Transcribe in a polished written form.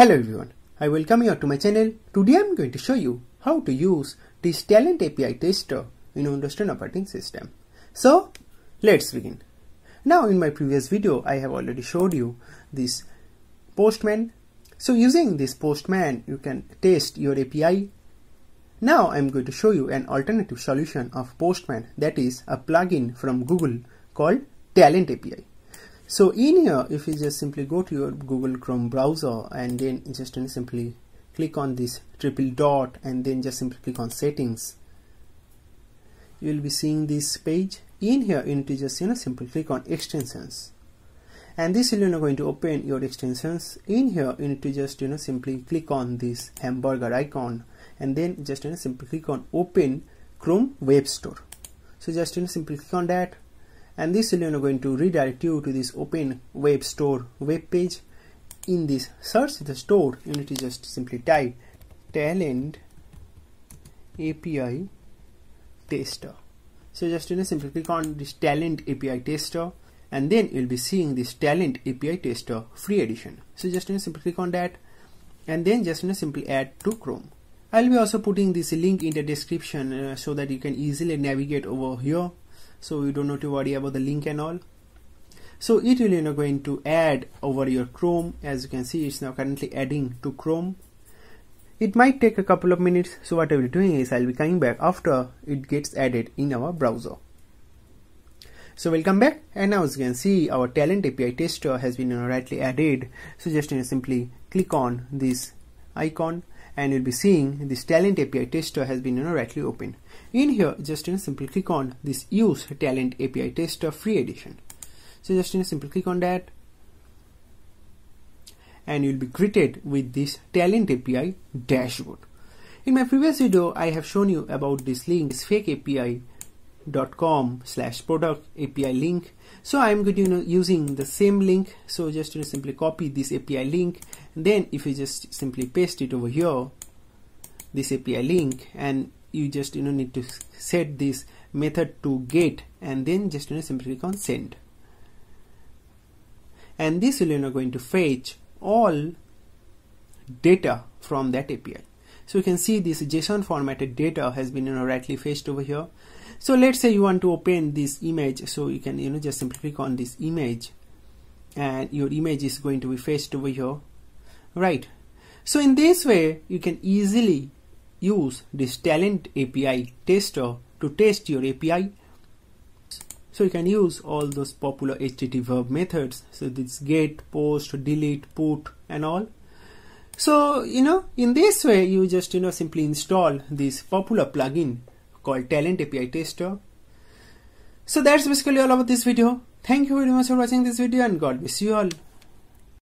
Hello everyone, I welcome you to my channel. Today I am going to show you how to use this Talend API Tester in Windows 10 operating system. So let's begin. Now in my previous video I have already showed you this Postman. So using this Postman you can test your API. Now I am going to show you an alternative solution of Postman, that is a plugin from Google called Talend API. So in here, if you just simply go to your Google Chrome browser and then just simply click on this triple dot and then just simply click on settings, you will be seeing this page. In here you need to just simply click on extensions, and this will going to open your extensions. In here you need to just simply click on this hamburger icon and then just simply click on open Chrome Web Store. So just simply click on that, and this will going to redirect you to this open web store web page. In this search the store you need to just simply type Talend API Tester. So just simply click on this Talend API Tester, and then you'll be seeing this Talend API Tester free edition. So just simply click on that and then just simply add to Chrome. I'll be also putting this link in the description so that you can easily navigate over here, so you don't have to worry about the link and all. So it will going to add over your Chrome. As you can see, it's now currently adding to Chrome. It might take a couple of minutes, so what I'll be doing is I'll be coming back after it gets added in our browser. So welcome back, and now as you can see our Talend API Tester has been rightly added. So just simply click on this icon and you'll be seeing this Talend API Tester has been rightly open. In here just simply click on this use Talend API Tester free edition. So just simply click on that and you'll be greeted with this Talend API dashboard. In my previous video I have shown you about this link, this fakeapi.com/product API link. So I'm going to using the same link. So just simply copy this API link, and then if you just simply paste it over here, this API link, and you just need to set this method to get and then just simply click on send, and this will going to fetch all data from that API. So you can see this JSON formatted data has been rightly fetched over here. So let's say you want to open this image, so you can just simply click on this image and your image is going to be fetched over here, right? So in this way you can easily use this Talend API Tester to test your API. So you can use all those popular HTTP verb methods, so this get, post, delete, put and all. So in this way you just simply install this popular plugin called Talend API Tester. So that's basically all about this video. Thank you very much for watching this video, and God bless you all.